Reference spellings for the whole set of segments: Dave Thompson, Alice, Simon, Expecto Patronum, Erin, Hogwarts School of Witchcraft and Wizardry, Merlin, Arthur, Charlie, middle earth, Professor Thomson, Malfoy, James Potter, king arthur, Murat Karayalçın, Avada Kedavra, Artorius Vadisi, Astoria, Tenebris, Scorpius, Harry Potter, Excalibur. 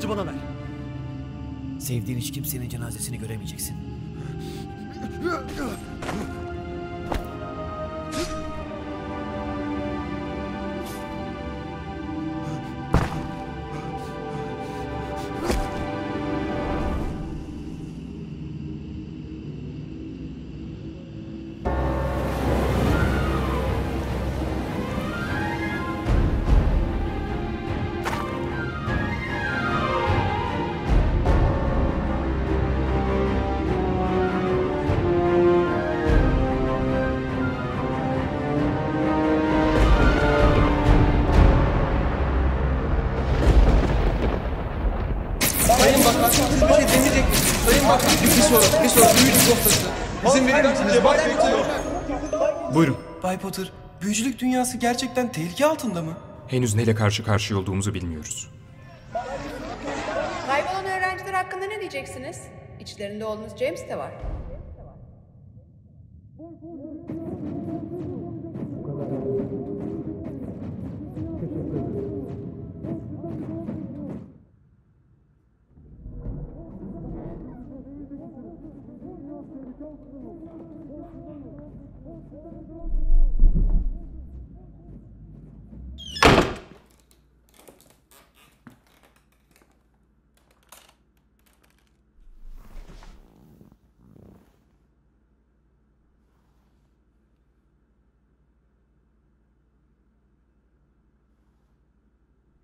kılıcı bana ver. Sevdiğin hiç kimsenin cenazesini göremeyeceksin. Buyurun. Bay Potter, büyücülük dünyası gerçekten tehlike altında mı? Henüz neyle karşı karşıya olduğumuzu bilmiyoruz. Kaybolan öğrenciler hakkında ne diyeceksiniz? İçlerinde oğlunuz James de var.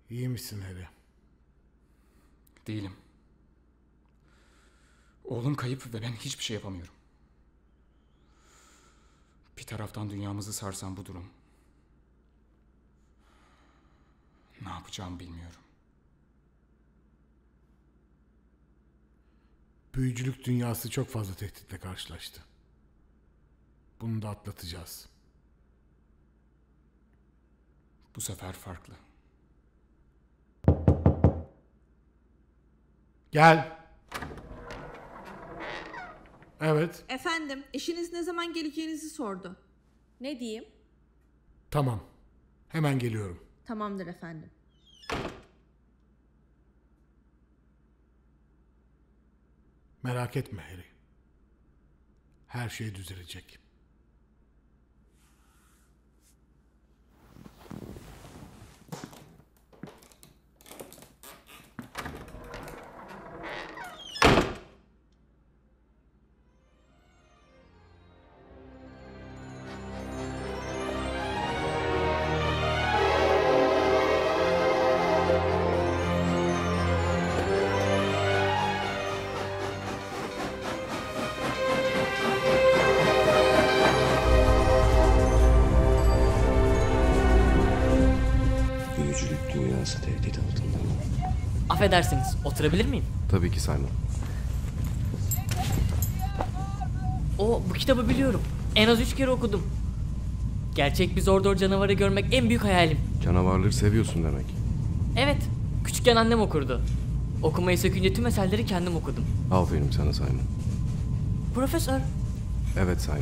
İyi misin Harry? Değilim. Oğlum kayıp ve ben hiçbir şey yapamıyorum. Bir taraftan dünyamızı sarsan bu durum. Ne yapacağımı bilmiyorum. Büyücülük dünyası çok fazla tehditle karşılaştı. Bunu da atlatacağız. Bu sefer farklı. Gel. Evet. Efendim, eşiniz ne zaman geleceğinizi sordu. Ne diyeyim? Tamam. Hemen geliyorum. Tamamdır efendim. Merak etme Harry. Her şey düzelecek. Affedersiniz, oturabilir miyim? Tabii ki Simon. Bu kitabı biliyorum. En az 3 kere okudum. Gerçek bir zor canavarı görmek en büyük hayalim. Canavarları seviyorsun demek. Evet, küçükken annem okurdu. Okumayı sökünce tüm eserleri kendim okudum. Aferin sana Simon. Profesör. Evet Simon.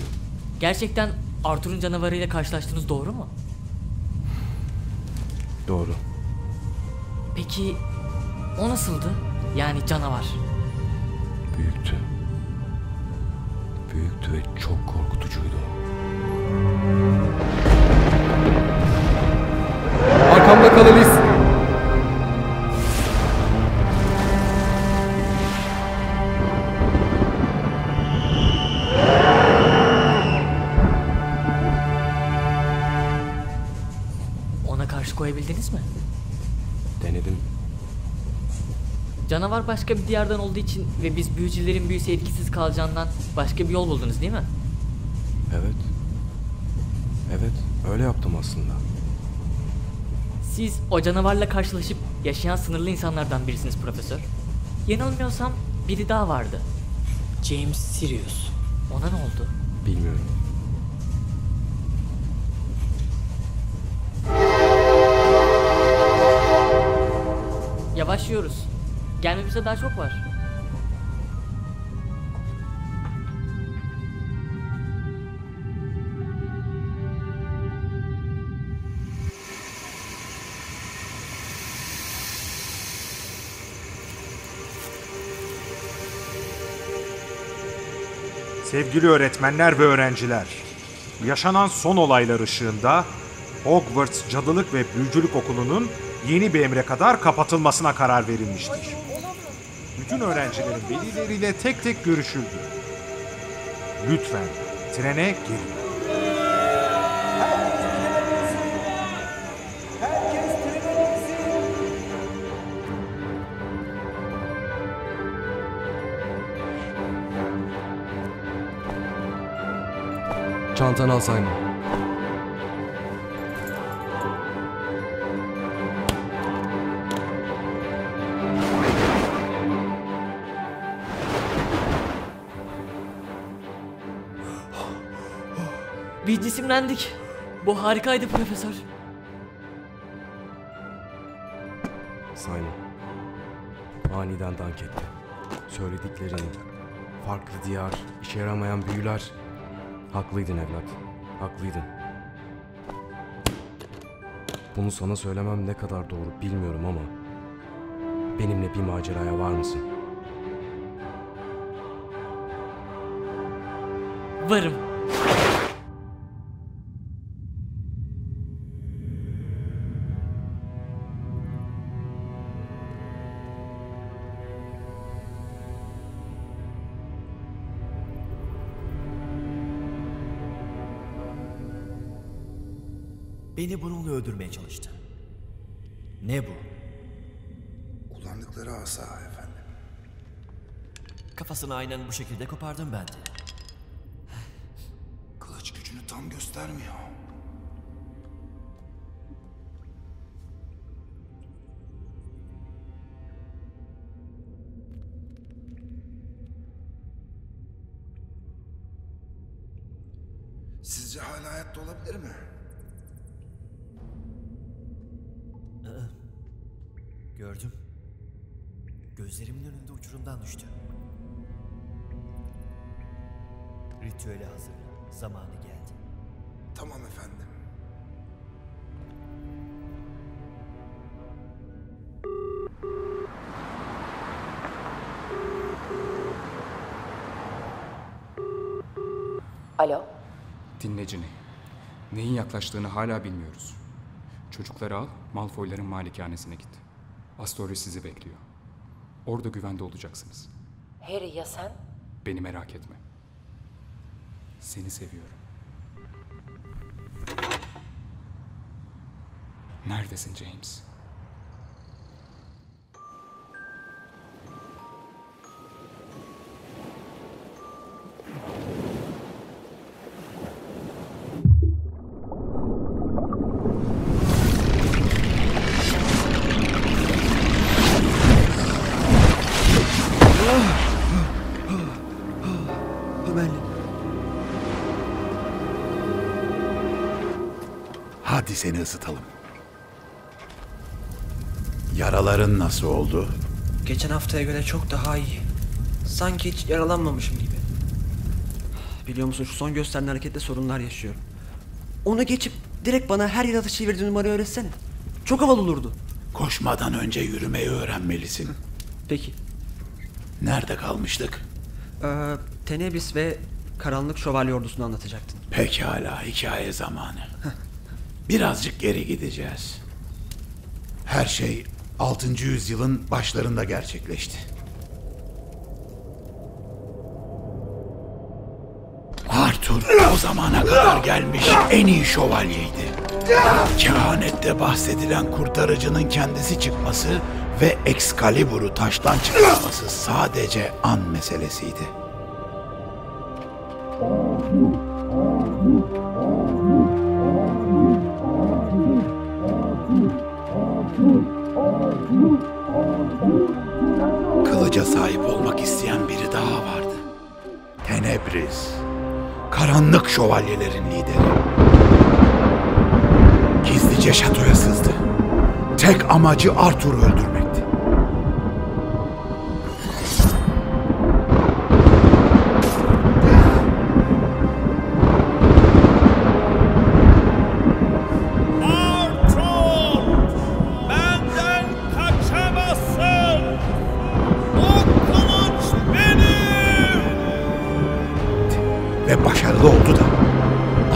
Gerçekten Arthur'un canavarıyla karşılaştığınız doğru mu? Doğru. Peki... O nasıldı? Yani canavar. Büyüktü. Büyüktü ve çok korkutucuydu. Arkamda kal Alice. Ona karşı koyabildiniz mi? Denedim. Canavar başka bir diyardan olduğu için ve biz büyücülerin büyüsü etkisiz kalacağından başka bir yol buldunuz değil mi? Evet. Evet, öyle yaptım aslında. Siz o canavarla karşılaşıp yaşayan sınırlı insanlardan birisiniz Profesör. Yanılmıyorsam biri daha vardı. James Sirius. Ona ne oldu? Bilmiyorum. Yavaş yiyoruz. Gelmemize daha çok var. Sevgili öğretmenler ve öğrenciler, yaşanan son olaylar ışığında Hogwarts Cadılık ve Büyücülük Okulu'nun yeni bir emre kadar kapatılmasına karar verilmiştir. Bütün öğrencilerin velileriyle tek tek görüşüldü. Lütfen trene gelin. Çantanı al Simon. Biz cisimlendik. Bu harikaydı profesör. Simon, aniden dank etti. Söylediklerini, farklı diyar, işe yaramayan büyüler... Haklıydın evlat, haklıydın. Bunu sana söylemem ne kadar doğru bilmiyorum ama... Benimle bir maceraya var mısın? Varım. Beni bununla öldürmeye çalıştı. Ne bu? Kullandıkları asa efendim. Kafasını aynen bu şekilde kopardım ben de. Kılıç gücünü tam göstermiyor. Sizce hala hayatta olabilir mi? Gördüm. Gözlerimin önünde uçurumdan düştü. Ritüeli hazırla. Zamanı geldi. Tamam efendim. Alo? Dinle Cini. Neyin yaklaştığını hala bilmiyoruz. Çocukları al, Malfoy'ların malikanesine git. Astoria sizi bekliyor. Orada güvende olacaksınız. Harry ya sen? Beni merak etme. Seni seviyorum. Neredesin James? Hadi seni ısıtalım. Yaraların nasıl oldu? Geçen haftaya göre çok daha iyi. Sanki hiç yaralanmamışım gibi. Biliyor musun şu son gösteren hareketle sorunlar yaşıyorum. Onu geçip direkt bana her yaratıcı çevirdiğin numarayı öğretsene. Çok havalı olurdu. Koşmadan önce yürümeyi öğrenmelisin. Peki. Nerede kalmıştık? Tenebris ve Karanlık Şövalye ordusunu anlatacaktın. Pekala, hikaye zamanı. Birazcık geri gideceğiz. Her şey 6. yüzyılın başlarında gerçekleşti. Arthur o zamana kadar gelmiş en iyi şövalyeydi. Kehanette bahsedilen kurtarıcının kendisi çıkması ve Excalibur'u taştan çıkartması sadece an meselesiydi. Kılıca sahip olmak isteyen biri daha vardı. Tenebris, karanlık şövalyelerin lideri. Gizlice şatoya sızdı. Tek amacı Arthur'u öldürmekti. ve başarılı oldu da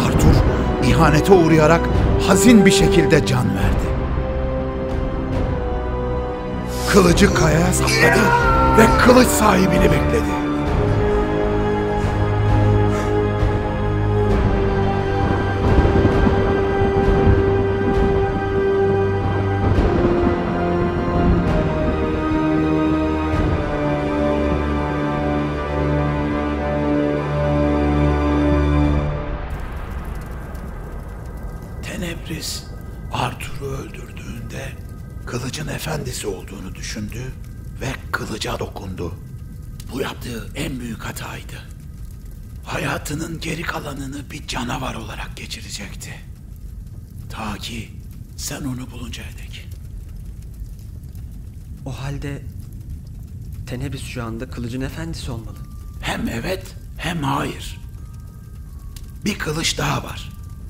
Arthur ihanete uğrayarak hazin bir şekilde can verdi. Kılıcı kayaya sapladı ve kılıç sahibini bekledi. Tenebris, Arthur'u öldürdüğünde kılıcın efendisi olduğunu düşündü ve kılıca dokundu. Bu yaptığı en büyük hataydı. Hayatının geri kalanını bir canavar olarak geçirecekti. Ta ki sen onu buluncaya dek. O halde Tenebris şu anda kılıcın efendisi olmalı. Hem evet hem hayır. Bir kılıç daha var.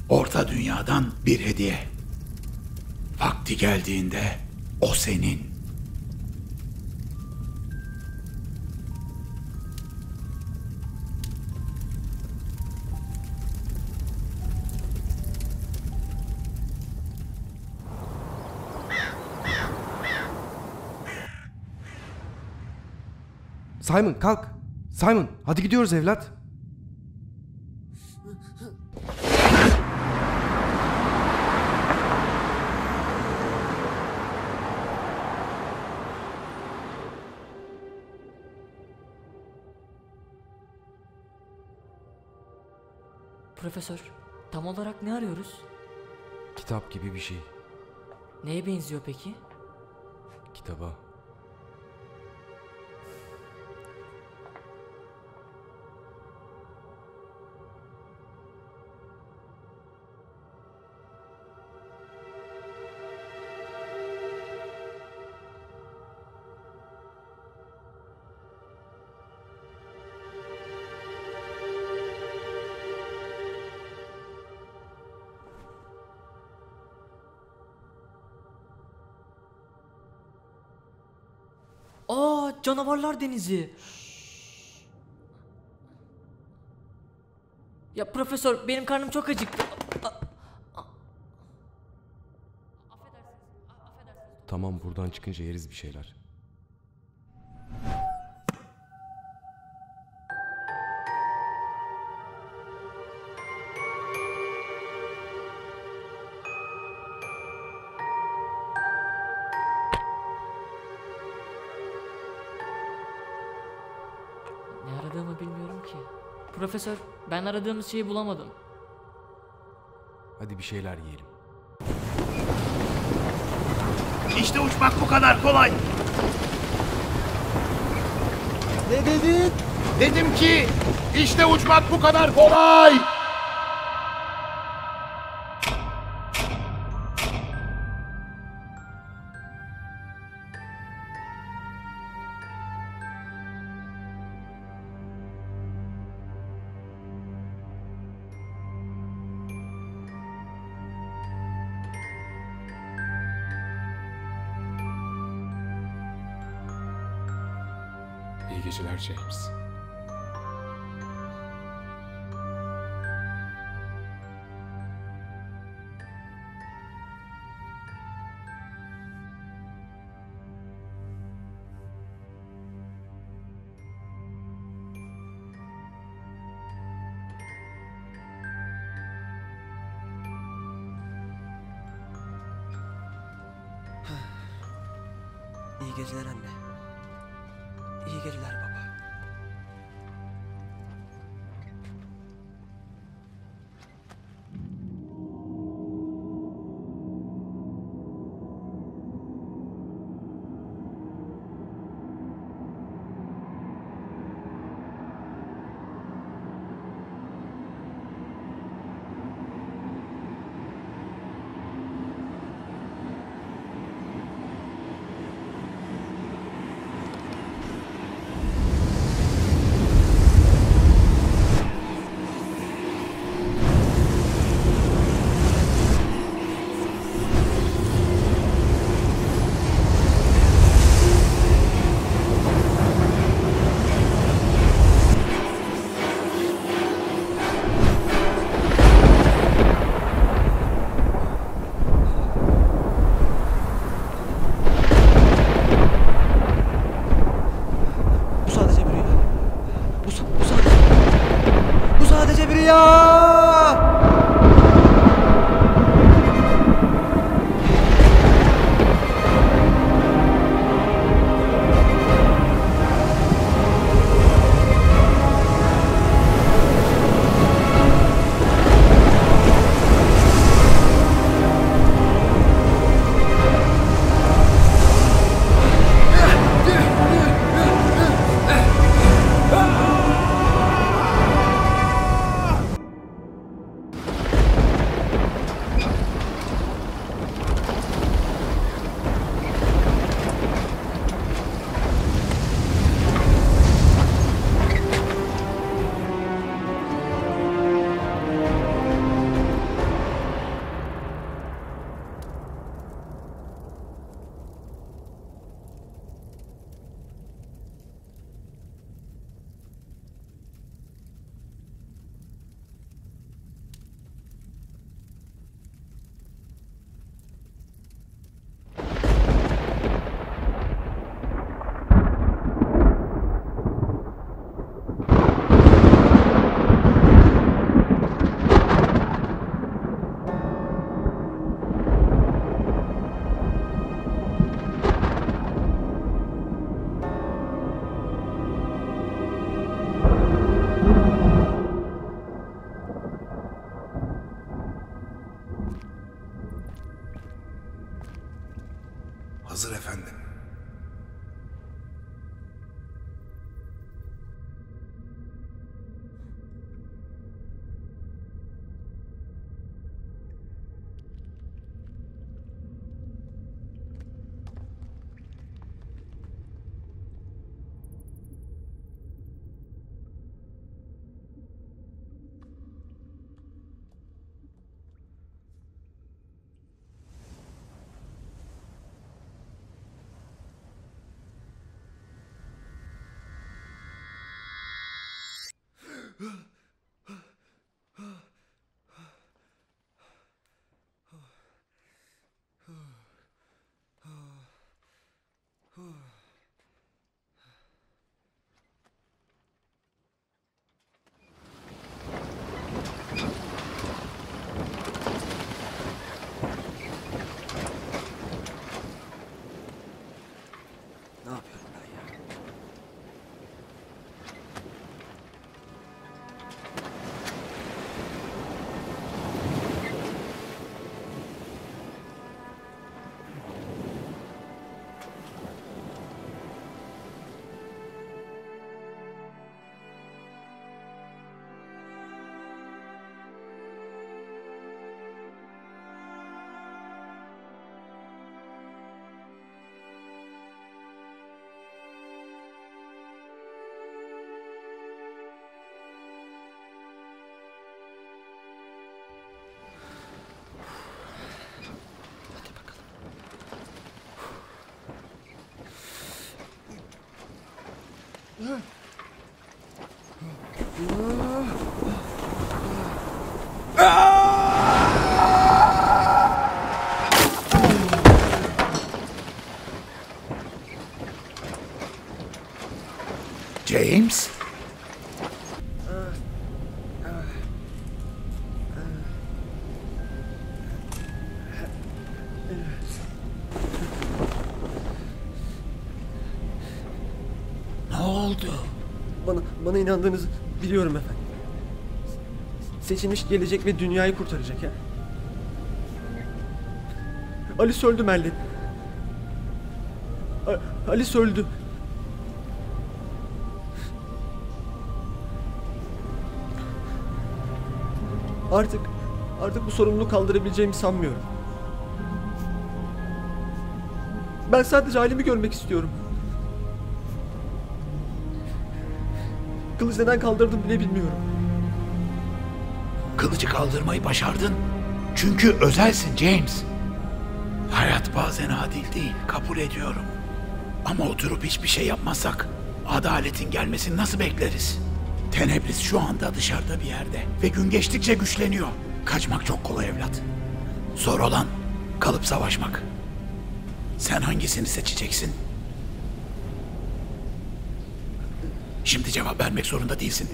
Orta Dünya'dan bir hediye. Vakti geldiğinde o senin. Simon kalk. Simon hadi gidiyoruz evlat. Profesör, tam olarak ne arıyoruz? Kitap gibi bir şey. Neye benziyor peki? Kitaba. Canavarlar Denizi. Şşş. Ya profesör, benim karnım çok acıktı. Tamam, buradan çıkınca yeriz bir şeyler. Profesör, ben aradığımız şeyi bulamadım. Hadi bir şeyler yiyelim. İşte uçmak bu kadar kolay. Ne dedin? Dedim ki, işte uçmak bu kadar kolay. İyi geceler James. İyi geceler anne. İyi geceler baba. Cebriya! Hazır efendim. James? Ne oldu? Bana inandığınızı biliyorum efendim. Seçilmiş gelecek ve dünyayı kurtaracak ha. Alice öldü Merlin. Alice öldü. Artık bu sorumluluğu kaldırabileceğimi sanmıyorum. Ben sadece ailemi görmek istiyorum. Kılıcı neden kaldırdım bile bilmiyorum. Kılıcı kaldırmayı başardın. Çünkü özelsin James. Hayat bazen adil değil, kabul ediyorum. Ama oturup hiçbir şey yapmazsak adaletin gelmesini nasıl bekleriz? Tenebris şu anda dışarıda bir yerde ve gün geçtikçe güçleniyor. Kaçmak çok kolay evlat. Zor olan kalıp savaşmak. Sen hangisini seçeceksin? Şimdi cevap vermek zorunda değilsin.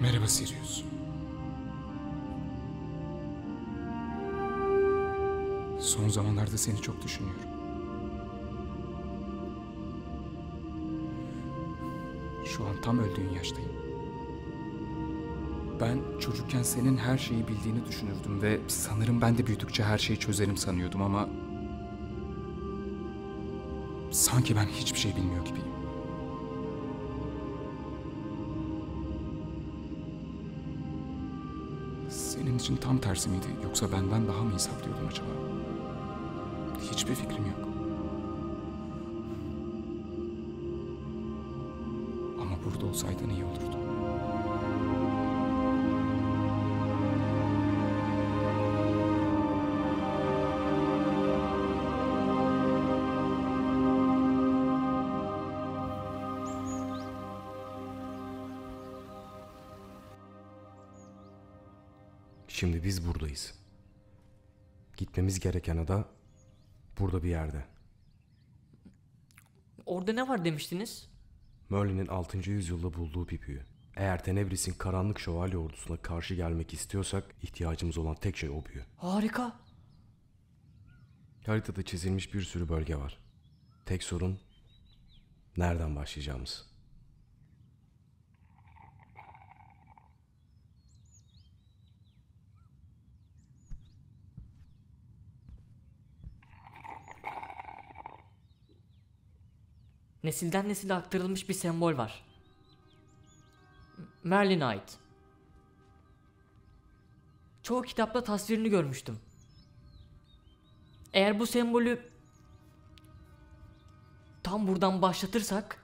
Merhaba Sirius. Son zamanlarda seni çok düşünüyorum. Şu an tam öldüğün yaştayım. Ben çocukken senin her şeyi bildiğini düşünürdüm ve sanırım ben de büyüdükçe her şeyi çözerim sanıyordum ama... sanki ben hiçbir şey bilmiyor gibiyim. Senin için tam tersi miydi? Yoksa benden daha mı hesaplıyordun acaba? Hiçbir fikrim yok. Ama burada olsaydın iyi olurdu. Şimdi biz buradayız. Gitmemiz gereken ada burada bir yerde. Orada ne var demiştiniz? Merlin'in 6. yüzyılda bulduğu bir büyü. Eğer Tenebris'in karanlık şövalye ordusuna karşı gelmek istiyorsak ihtiyacımız olan tek şey o büyü. Harika. Haritada çizilmiş bir sürü bölge var. Tek sorun nereden başlayacağımız. Nesilden nesile aktarılmış bir sembol var. Merlin'e ait. Çoğu kitapta tasvirini görmüştüm. Eğer bu sembolü tam buradan başlatırsak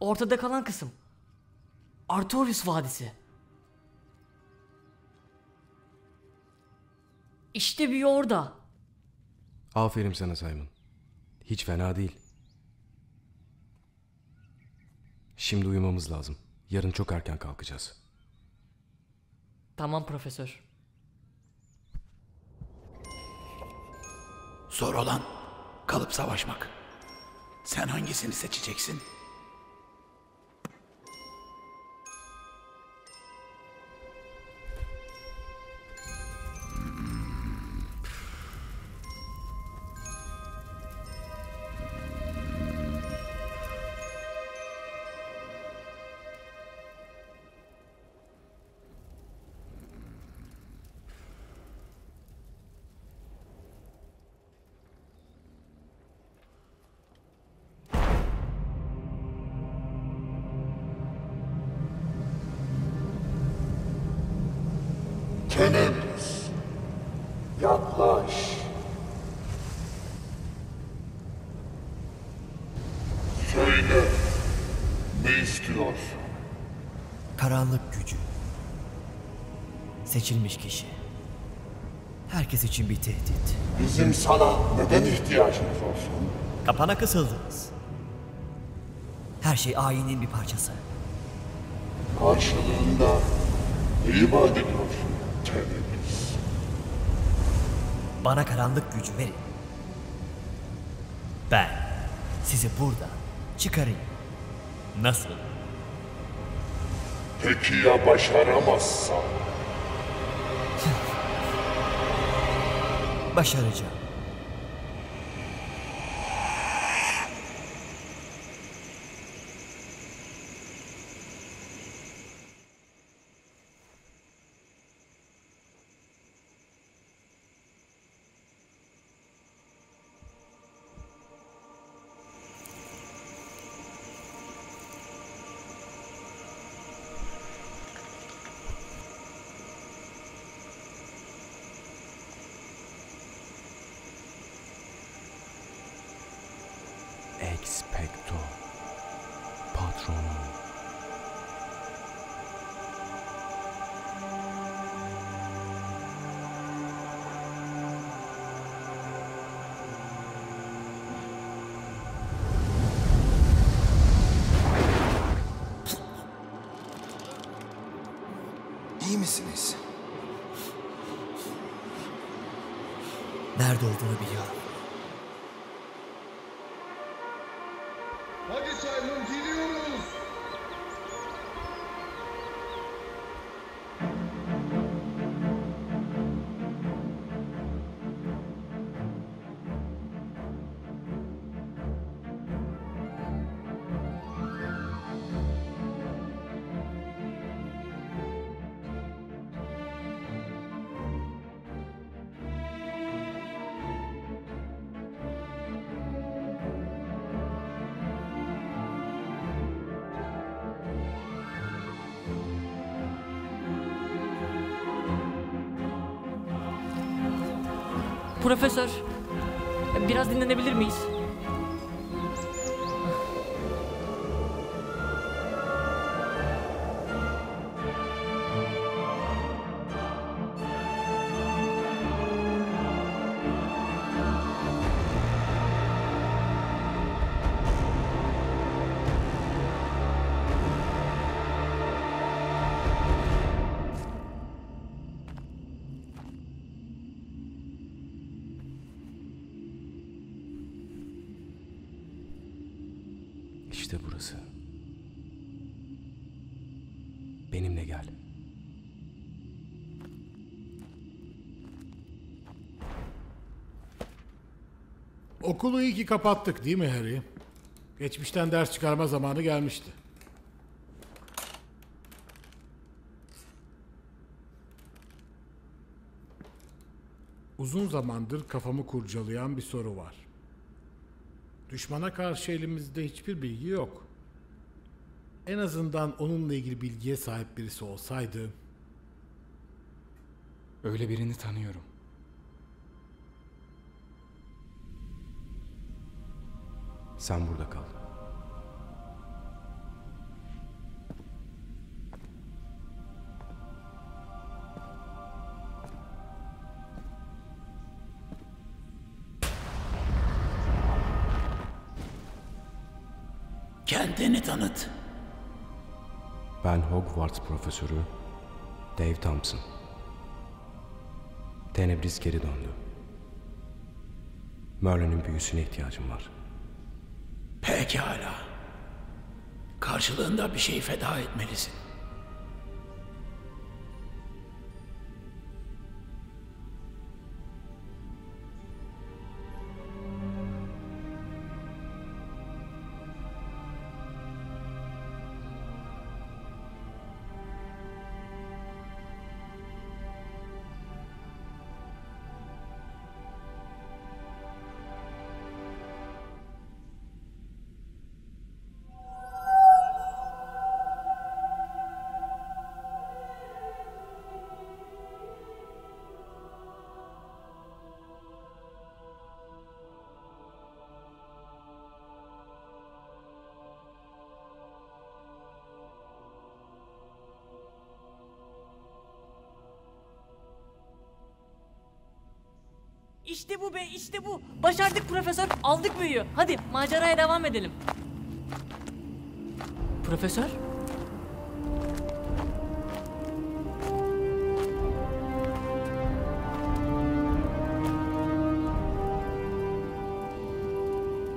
ortada kalan kısım Artorius Vadisi. İşte büyü orada. Aferin sana Simon. Hiç fena değil. Şimdi uyumamız lazım. Yarın çok erken kalkacağız. Tamam profesör. Zor olan kalıp savaşmak. Sen hangisini seçeceksin? Tenebris, yaklaş. Söyle, ne istiyorsun? Karanlık gücü. Seçilmiş kişi. Herkes için bir tehdit. Bizim sana neden ihtiyacımız olsun? Kapana kısıldınız. Her şey ayinin bir parçası. Karşılığında neyi vaat ediyorsun? Bana karanlık gücü verin. Ben sizi buradan çıkarayım. Nasıl? Peki ya başaramazsam? Başaracağım. Expecto Patronum. İyi misiniz? Nerede olduğunu biliyorum. Hadi Simon, gidiyoruz. Profesör, biraz dinlenebilir miyiz? Okulu iyi ki kapattık değil mi Harry? Geçmişten ders çıkarma zamanı gelmişti. Uzun zamandır kafamı kurcalayan bir soru var. Düşmana karşı elimizde hiçbir bilgi yok. En azından onunla ilgili bilgiye sahip birisi olsaydı... Öyle birini tanıyorum. Sen burada kal. Kendini tanıt. Ben Hogwarts profesörü Dave Thompson. Tenebris geri döndü. Merlin'in büyüsüne ihtiyacım var. Pekala. Karşılığında bir şey feda etmelisin. İşte bu be, işte bu. Başardık profesör, aldık büyüyü. Hadi maceraya devam edelim. Profesör?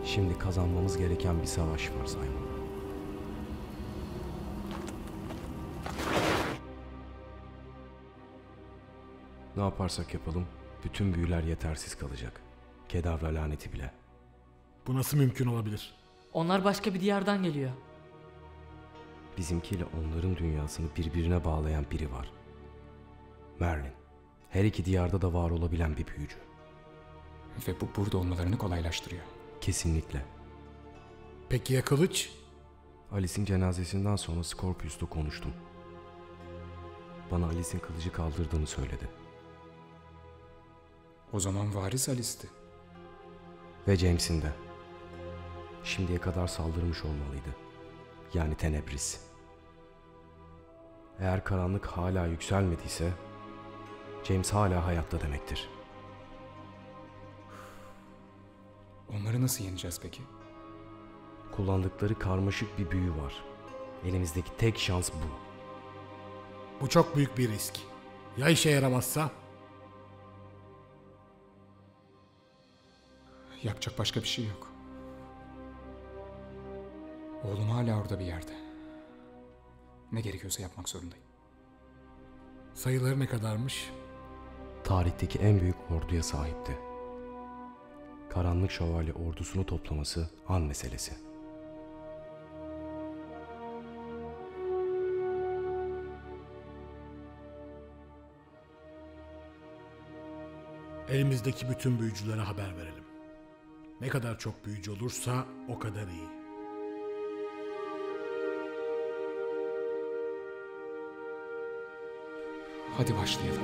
Şimdi kazanmamız gereken bir savaş var Simon. Ne yaparsak yapalım, bütün büyüler yetersiz kalacak. Kedavra laneti bile. Bu nasıl mümkün olabilir? Onlar başka bir diyardan geliyor. Bizimkiyle onların dünyasını birbirine bağlayan biri var. Merlin. Her iki diyarda da var olabilen bir büyücü. Ve bu burada olmalarını kolaylaştırıyor. Kesinlikle. Peki ya kılıç? Alice'in cenazesinden sonra Scorpius'la konuştum. Bana Alice'in kılıcı kaldırdığını söyledi. O zaman varis Alice'ti. Ve James'in de. Şimdiye kadar saldırmış olmalıydı. Yani Tenebris. Eğer karanlık hala yükselmediyse... James hala hayatta demektir. Onları nasıl yeneceğiz peki? Kullandıkları karmaşık bir büyü var. Elimizdeki tek şans bu. Bu çok büyük bir risk. Ya işe yaramazsa? Yapacak başka bir şey yok. Oğlum hala orada bir yerde. Ne gerekiyorsa yapmak zorundayım. Sayıları ne kadarmış? Tarihteki en büyük orduya sahipti. Karanlık Şövalye ordusunu toplaması an meselesi. Elimizdeki bütün büyücülere haber verelim. Ne kadar çok büyücü olursa o kadar iyi. Hadi başlayalım.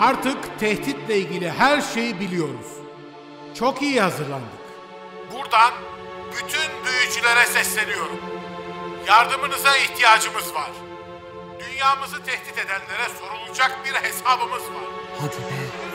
Artık tehditle ilgili her şeyi biliyoruz. Çok iyi hazırlandık. Buradan bütün büyücülere sesleniyorum. Yardımınıza ihtiyacımız var. Dünyamızı tehdit edenlere sorulacak bir hesabımız var. Hadi be.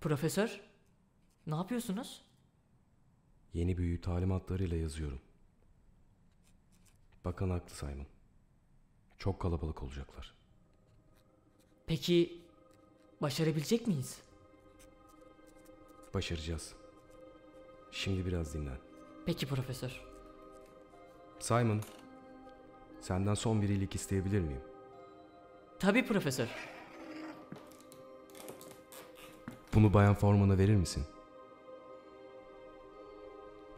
Profesör, ne yapıyorsunuz? Yeni büyü talimatlarıyla yazıyorum. Bakan haklı Simon. Çok kalabalık olacaklar. Peki, başarabilecek miyiz? Başaracağız. Şimdi biraz dinlen. Peki profesör. Simon, senden son bir iyilik isteyebilir miyim? Tabii profesör. Bunu Bayan Forman'a verir misin?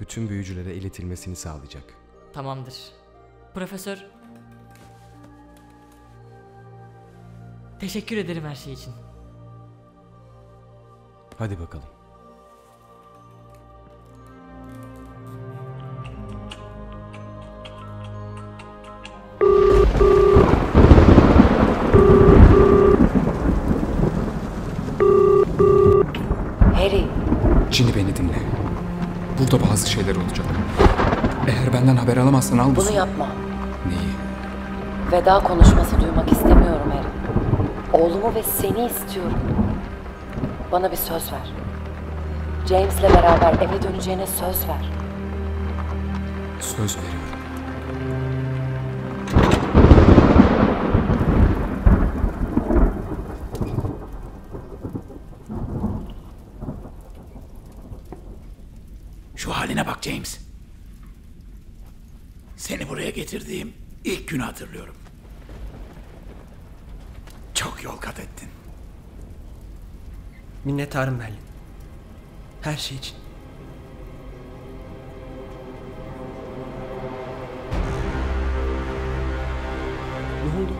Bütün büyücülere iletilmesini sağlayacak. Tamamdır. Profesör, teşekkür ederim her şey için. Hadi bakalım. Şimdi beni dinle. Burada bazı şeyler olacak. Eğer benden haber alamazsan al mısın? Bunu yapma. Neyi? Veda konuşması duymak istemiyorum Erin. Oğlumu ve seni istiyorum. Bana bir söz ver. James'le beraber eve döneceğine söz ver. Söz veriyorum. James, seni buraya getirdiğim ilk günü hatırlıyorum. Çok yol kat ettin. Minnettarım Merlin. Her şey için. Ne oldu?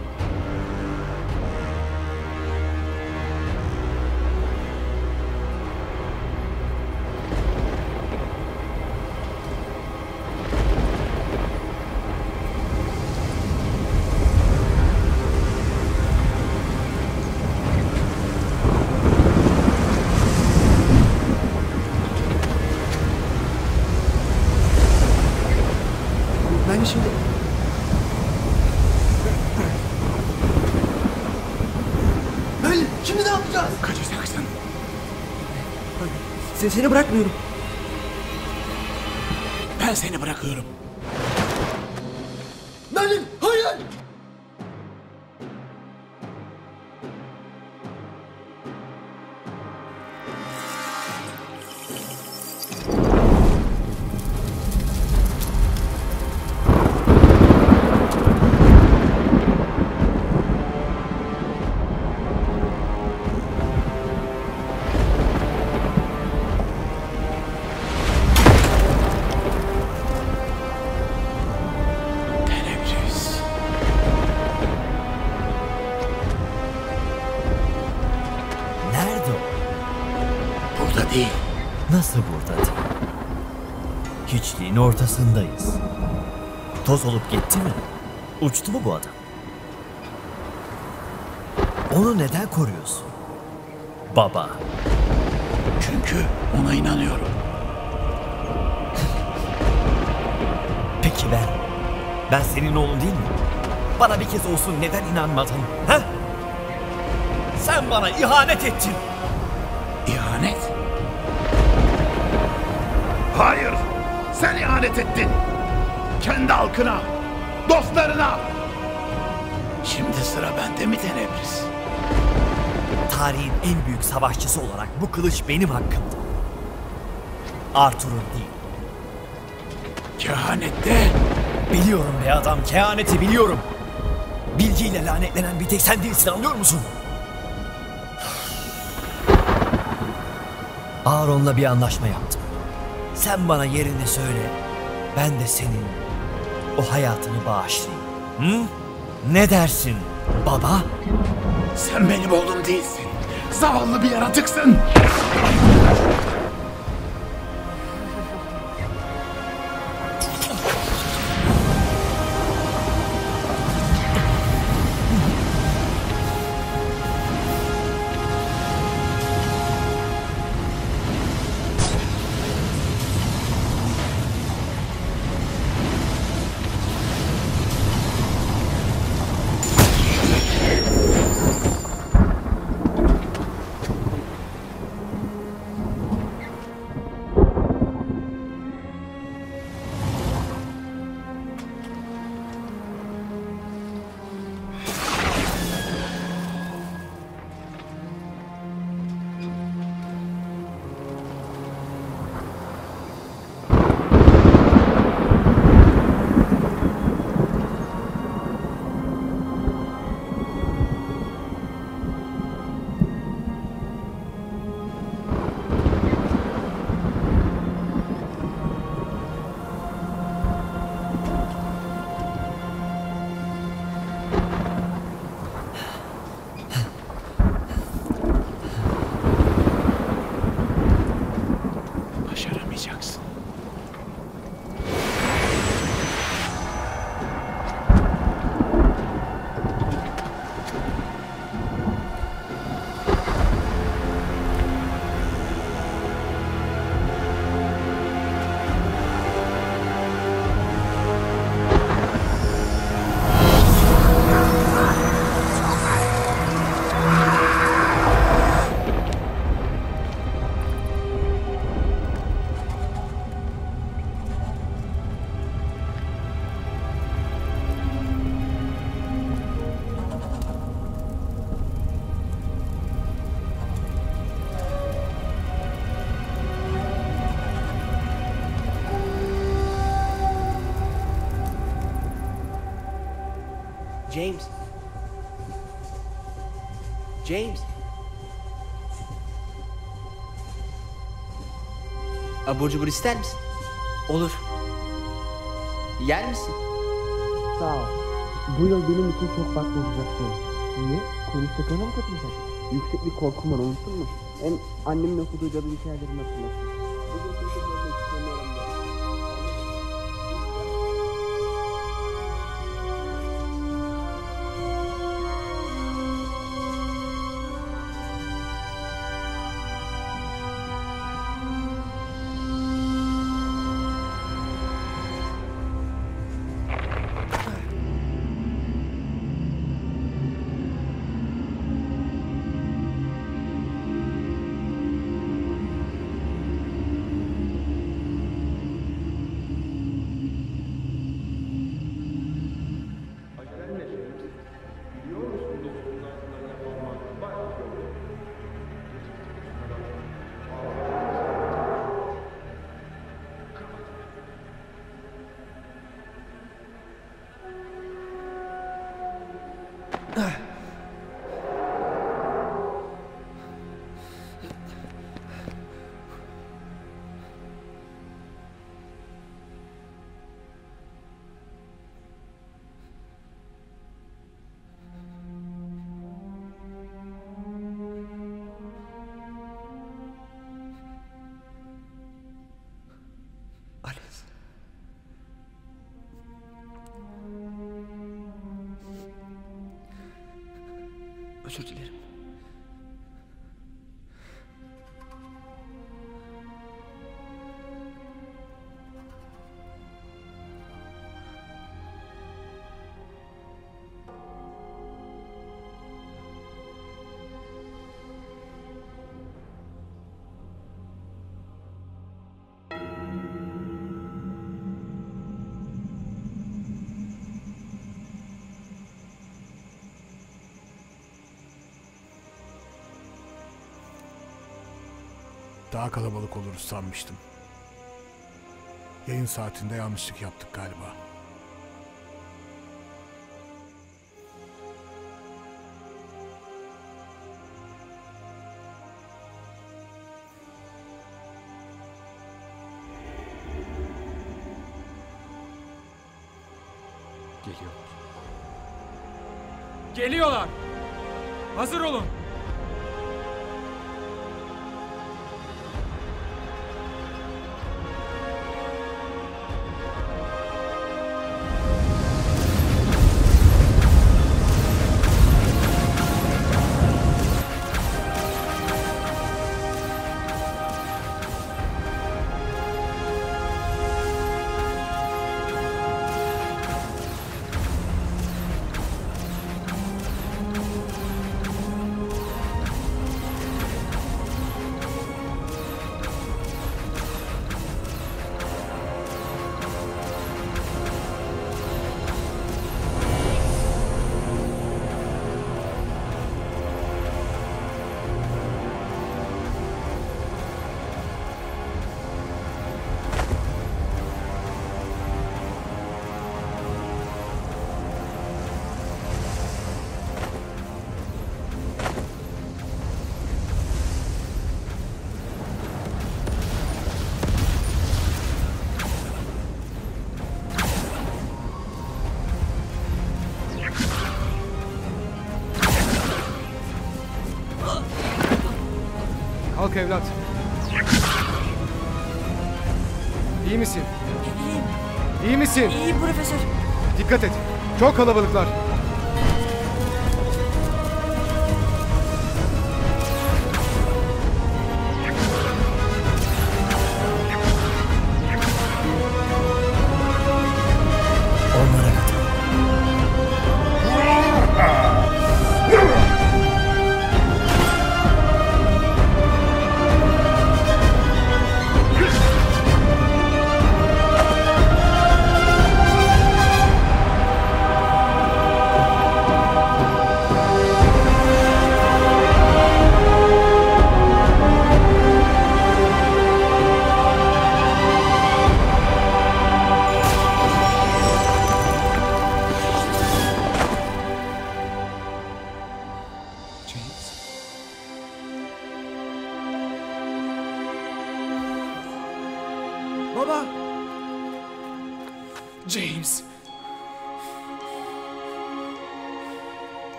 Seni bırakmıyorum. Ben seni bırakıyorum. Merlin, hayır! Hiçliğin ortasındayız. Toz olup gitti mi? Uçtu mu bu adam? Onu neden koruyorsun? Baba. Çünkü ona inanıyorum. Peki ben? Ben senin oğlun değil mi? Bana bir kez olsun neden inanmadın? Ha? Sen bana ihanet ettin. İhanet? Hayır. Sen ihanet ettin. Kendi halkına, dostlarına. Şimdi sıra bende mi Tenebris? Tarihin en büyük savaşçısı olarak bu kılıç benim hakkımda. Arthur'un değil. Kehanette. Biliyorum be adam, kehaneti biliyorum. Bilgiyle lanetlenen bir tek sen değilsin, anlıyor musun? Aaron'la bir anlaşma yaptım. Sen bana yerini söyle. Ben de senin o hayatını bağışlayayım. Hı? Ne dersin baba? Sen benim oğlum değilsin. Zavallı bir yaratıksın. James. Abur cubur ister misin? Olur. Yer misin? Sağ ol. Bu yıl benim için çok farklı olacaksın. Niye? Kulüp takımına mı katılacaksın? Yüksek bir korkum var, unuttun mu? Hem annemin okuduğu cadı hikayelerini hatırlarsın. Özür dilerim. Daha kalabalık oluruz sanmıştım. Yayın saatinde yanlışlık yaptık galiba. Geliyorlar. Geliyorlar. Hazır olun. Kalk evlat. İyi misin? İyiyim. İyi misin? İyiyim profesör. Dikkat et. Çok kalabalıklar.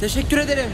Teşekkür ederim.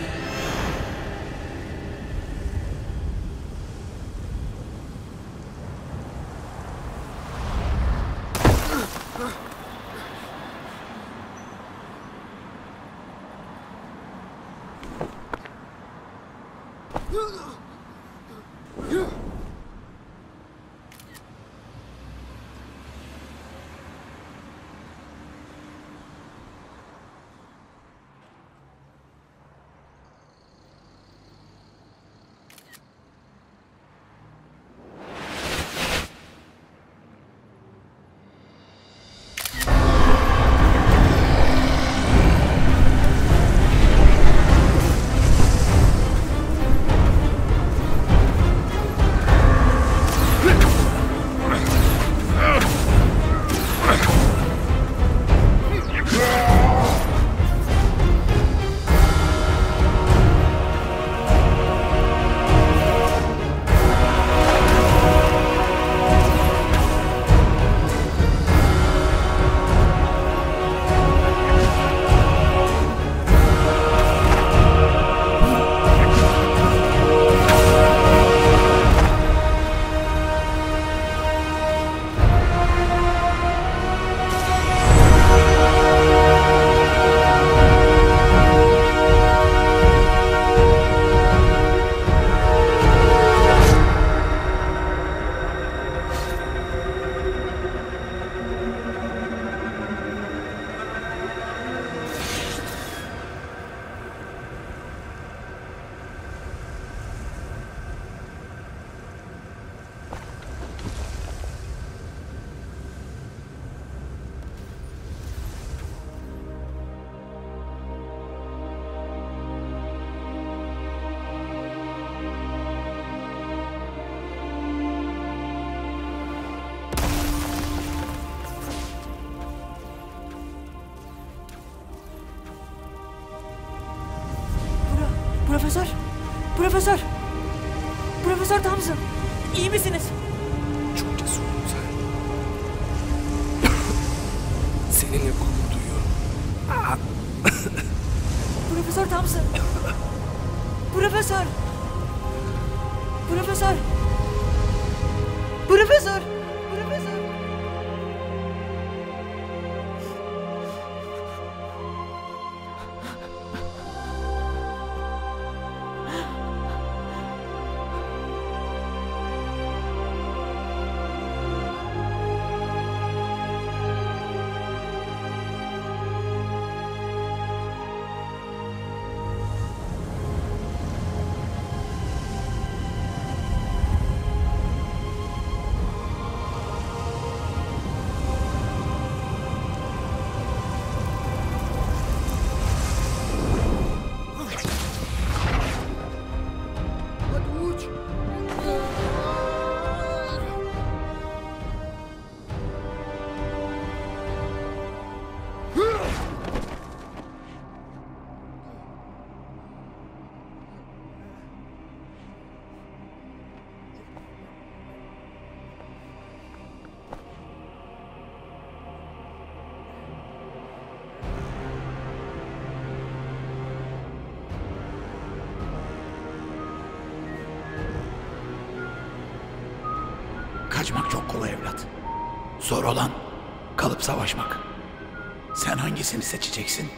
Profesör! Profesör! Profesör Thompson! İyi misiniz? Çok cesurum sen. Seninle gurur duyuyorum. Profesör Thompson! Profesör! Profesör! Profesör! Profesör! Kaçmak çok kolay evlat. Zor olan kalıp savaşmak. Sen hangisini seçeceksin?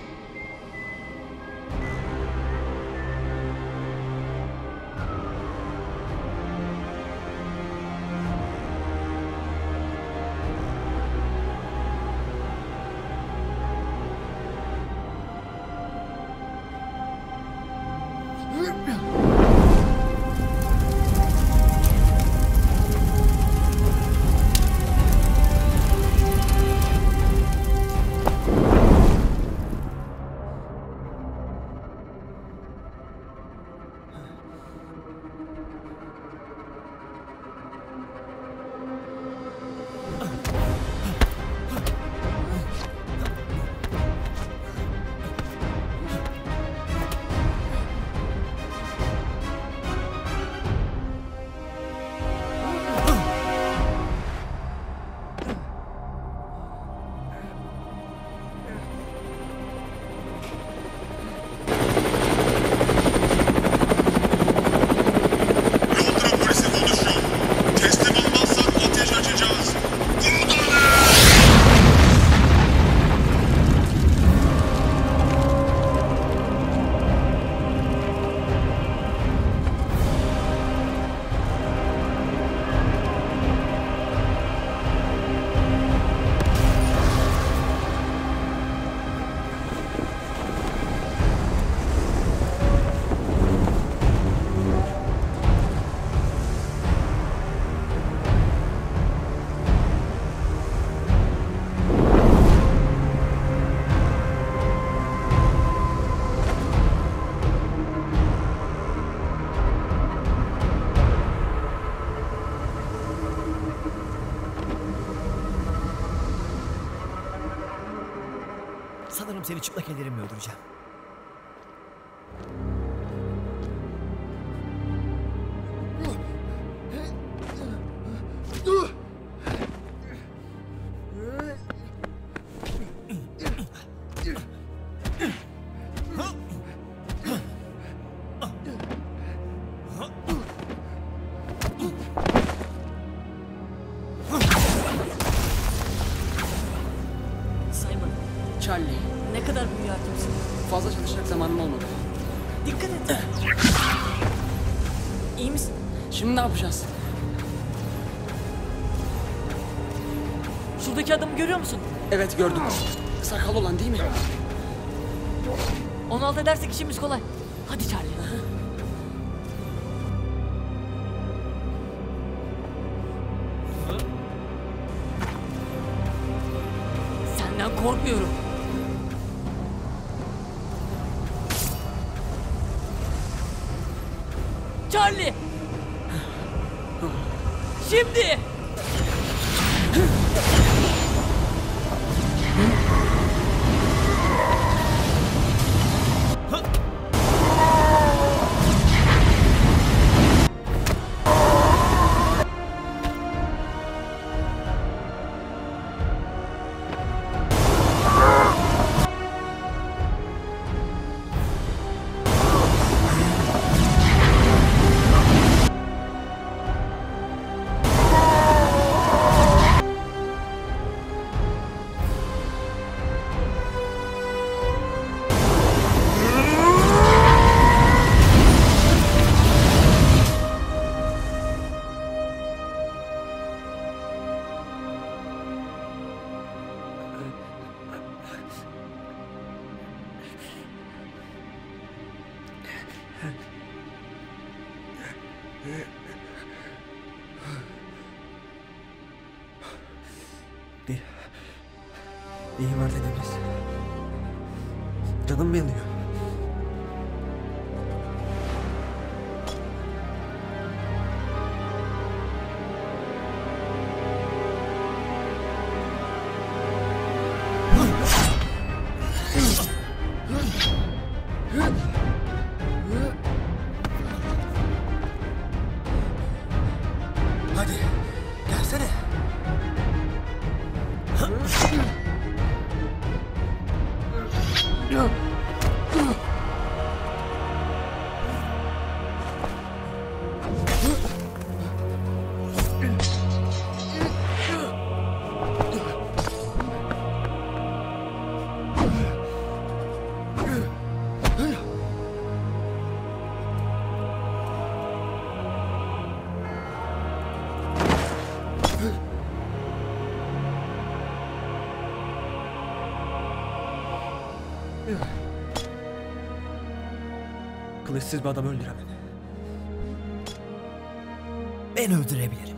Sanırım seni çıplak ellerimle öldüreceğim. Evet gördüm. Sakal olan değil mi? Onu alt edersek işimiz kolay. Hadi Charlie. Senden korkmuyorum. Charlie! Şimdi! İyi var Tenebris. Canım mı yanıyor? Kılıçsız bir adam öldüremem. Ben öldürebilirim.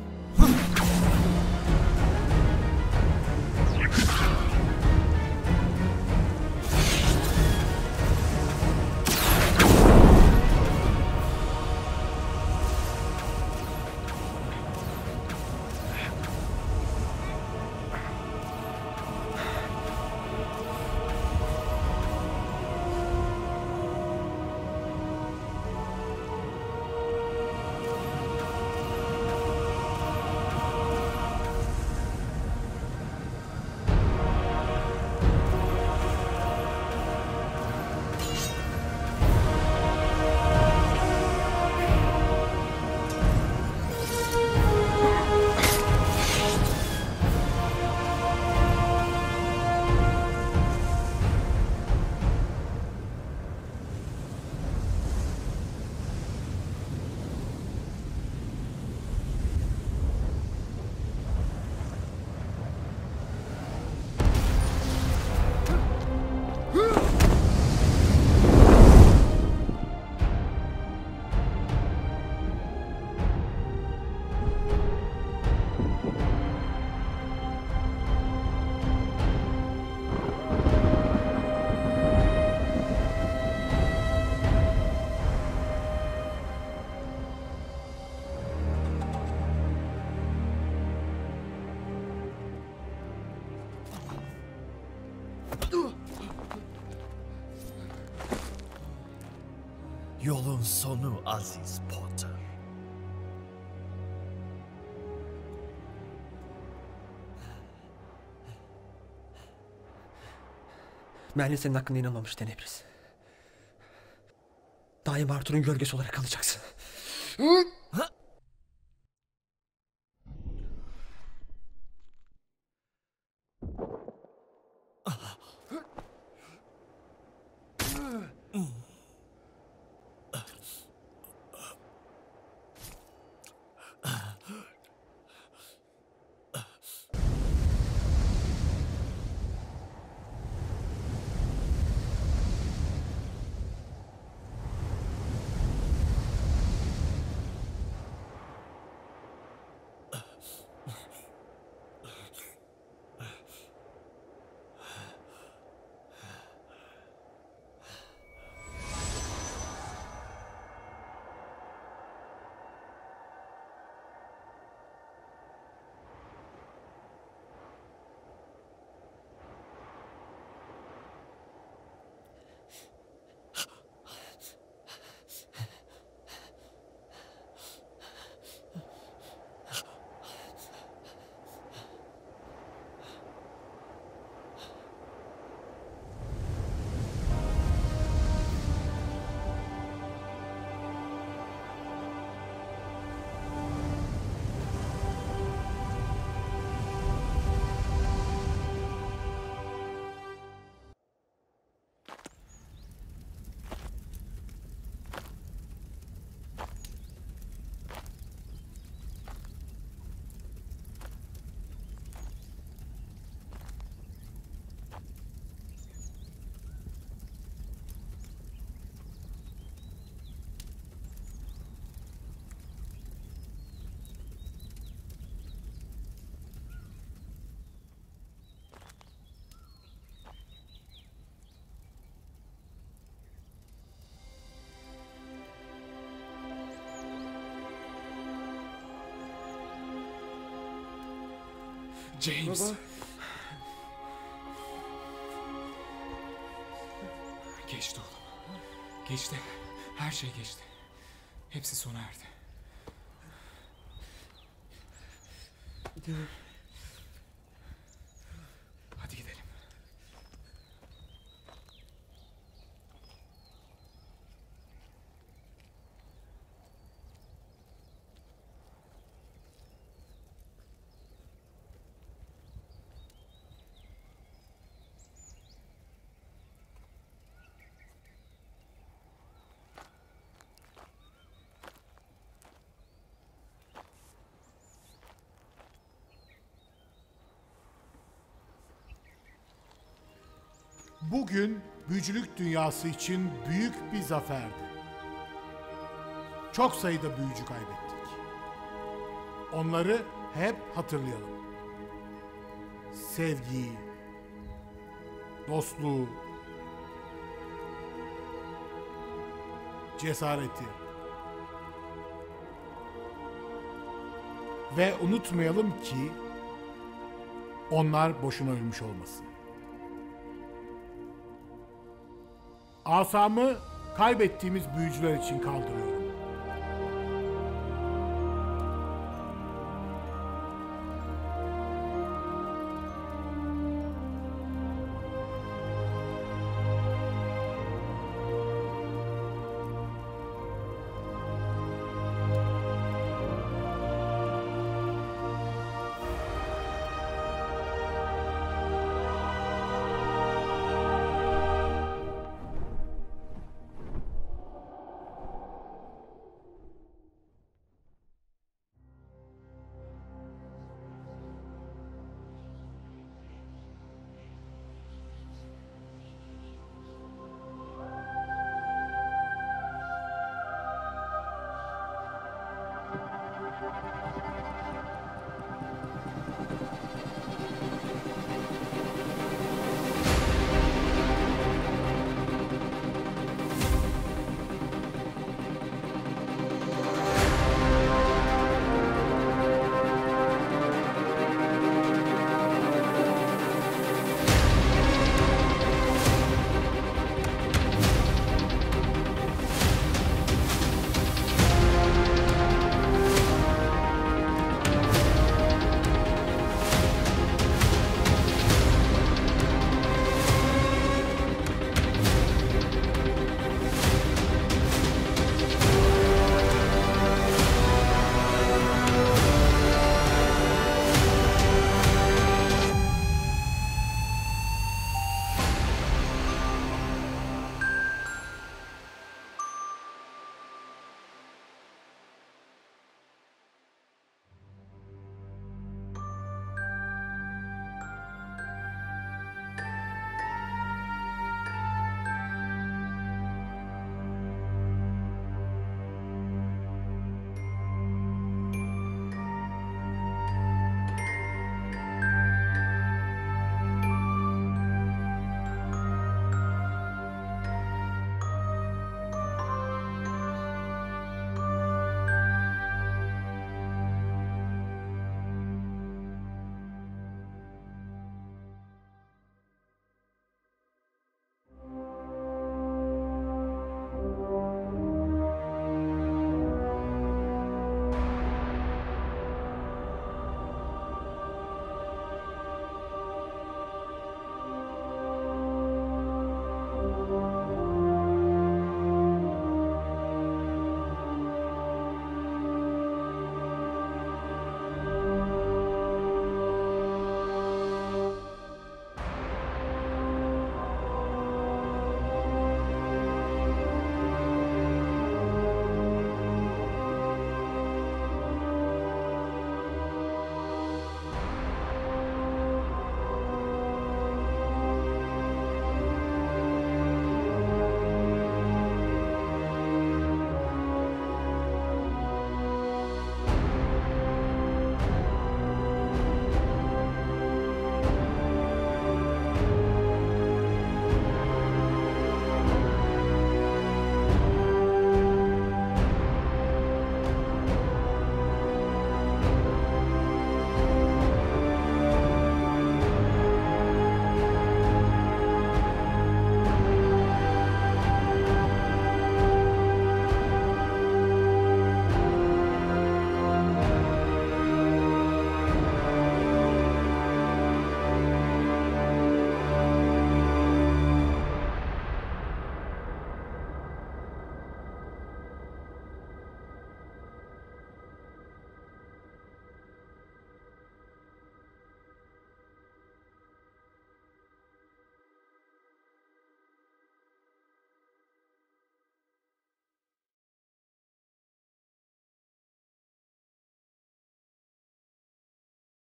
Yolun sonu Aziz Potter. Merlin senin hakkında inanmamış Tenebris. Daima Arthur'un gölgesi olarak kalacaksın. James. Baba. Geçti oğlum. Geçti. Her şey geçti. Hepsi sona erdi. Hadi gidelim. Bugün büyücülük dünyası için büyük bir zaferdi. Çok sayıda büyücü kaybettik. Onları hep hatırlayalım. Sevgiyi, dostluğu, cesareti ve unutmayalım ki onlar boşuna ölmüş olmasın. Asamı kaybettiğimiz büyücüler için kaldırıyorum.